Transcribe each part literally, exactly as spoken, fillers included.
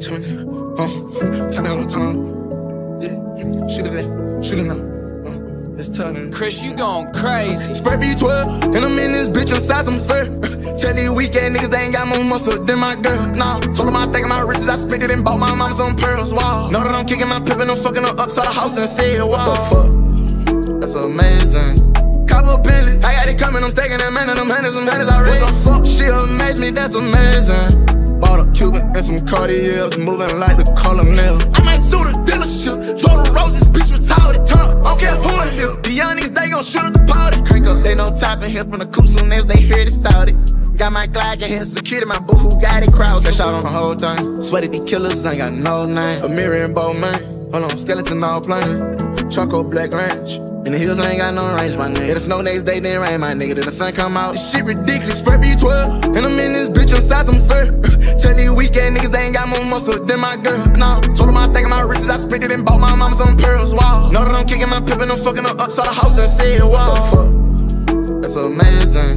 turn it, uh, turn down, turn on. Yeah, shoot it there, shoot it now. Uh, it's turning. Chrys, you gone crazy. Spread B twelve, and I'm in this bitch inside some fur. Tell these weekend niggas they ain't got more muscle than my girl. Nah, told them I stack my riches, I spent it and bought my mom some pearls. Wow, know that I'm kicking my pimpin', I'm fucking her up, saw the house and said, wow. What the fuck? That's amazing. Bentley. I got it coming, I'm stacking that man and them hundreds, some hundreds already. What the fuck? She amazed me, that's amazing. Bought a Cuban and some Cartiers, moving like the colonel. I might sue the dealership, drove the Rolls, this bitch retarded. Turn up, I don't care who in here. The young niggas, they gon' shoot at the party. Crank up, they no top in here from the coupe soon as they heard it started. Got my Glock in here, security, my boo who got it crowds. That shot on the whole thing. Sweaty, these killers ain't got no name. Amiri and Balmain, hold on, skeleton all playing. Choco black Range. And the hills ain't got no range, my nigga. The snow next day, then rain, my nigga. Then the sun come out. This shit ridiculous. Spread B twelve, and I'm in this bitch inside some fur. Tell these weekend niggas they ain't got more muscle than my girl. Nah, told them I stacking my riches, I spent it and bought my mama some pearls. Wow, know that I'm kicking my pimpin', I'm fucking her up, saw the house and said, wow. What the fuck? That's amazing.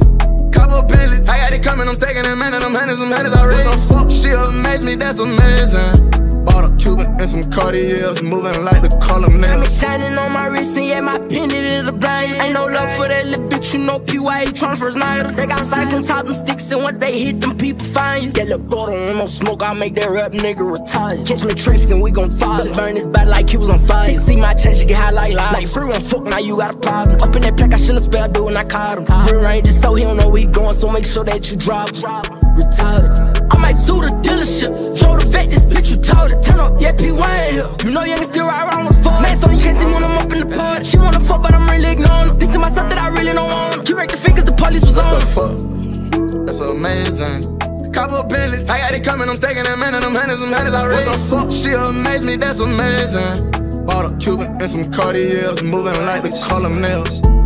Couple Bentley, I got it coming, I'm stacking that man and them hundreds, some hundreds already. What the fuck? She amazed me, that's amazing. Bought a Cuban and some Cartiers, moving like the column now. I'm shining on my wrist and yeah, my pendant in the blind. Ain't no love for that little bitch, you know P Y transfers nine. They got sights on top and sticks, and when they hit them people fine. Get a bottle and no smoke, I make that rap nigga retire. Catch me trafficking, we gon' fall. Let's burn this body like he was on fire. He see my chance, she get high like live. Like free one fuck, now you got a problem. Up in that pack, I shouldn't spelled dude when I caught him. Real Range just so he don't know where he going, so make sure that you drop. Retarded. I might sue the dealership, drove the vet, this bitch retarded. Turn up, yeah, P Y in here. You know you ain't still ride around with four. Man, so you can't see when I'm up in the party. She wanna fuck, but I'm really ignoring her. Think to myself that I really don't want her. Keep raking fingers, the police was on. What the fuck? That's amazing. Couple Bentley, I got it coming, I'm stacking that man and them hundreds, some hundreds already. What the fuck? She amazed me, that's amazing. Bought a Cuban and some Cartiers, moving like the colonels.